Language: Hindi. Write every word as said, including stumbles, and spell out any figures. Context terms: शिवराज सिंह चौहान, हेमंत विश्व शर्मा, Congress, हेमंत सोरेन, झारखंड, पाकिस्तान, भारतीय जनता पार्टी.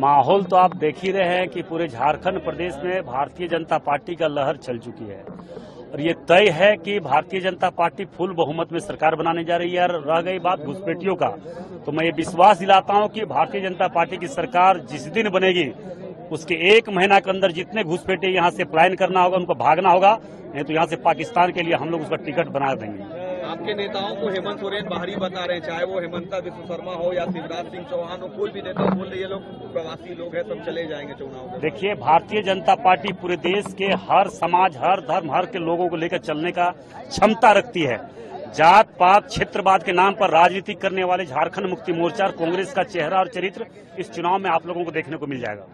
माहौल तो आप देख ही रहे हैं कि पूरे झारखंड प्रदेश में भारतीय जनता पार्टी का लहर चल चुकी है और ये तय है कि भारतीय जनता पार्टी फुल बहुमत में सरकार बनाने जा रही है। और रह गई बात घुसपैठियों का, तो मैं ये विश्वास दिलाता हूं कि भारतीय जनता पार्टी की सरकार जिस दिन बनेगी उसके एक महीना के अंदर जितने घुसपैठे यहाँ से पलायन करना होगा उनको भागना होगा, नहीं तो यहाँ से पाकिस्तान के लिए हम लोग उसका टिकट बना देंगे। आपके नेताओं को हेमंत सोरेन बाहरी बता रहे हैं, चाहे वो हेमंत विश्व शर्मा हो या शिवराज सिंह चौहान हो, कोई भी नेता बोल रहे ये लोग प्रवासी लोग हैं, सब चले जाएंगे चुनाव में। देखिए, भारतीय जनता पार्टी पूरे देश के हर समाज, हर धर्म, हर के लोगों को लेकर चलने का क्षमता रखती है। जात पात क्षेत्रवाद के नाम पर राजनीति करने वाले झारखंड मुक्ति मोर्चा और कांग्रेस का चेहरा और चरित्र इस चुनाव में आप लोगों को देखने को मिल जाएगा।